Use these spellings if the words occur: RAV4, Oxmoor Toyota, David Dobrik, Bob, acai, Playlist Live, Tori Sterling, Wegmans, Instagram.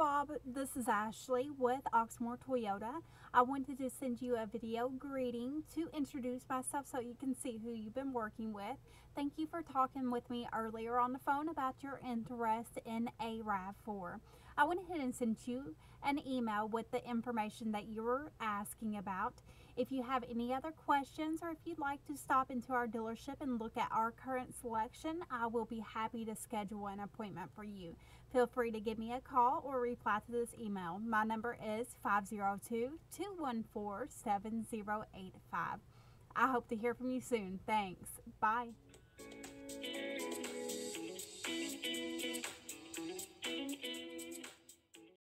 Bob, this is Ashley with Oxmoor Toyota. I wanted to send you a video greeting to introduce myself so you can see who you've been working with. Thank you for talking with me earlier on the phone about your interest in a RAV4. I went ahead and sent you an email with the information that you were asking about. If you have any other questions or if you'd like to stop into our dealership and look at our current selection, I will be happy to schedule an appointment for you. Feel free to give me a call or reply to this email. My number is 502-214-7085. I hope to hear from you soon. Thanks. Bye.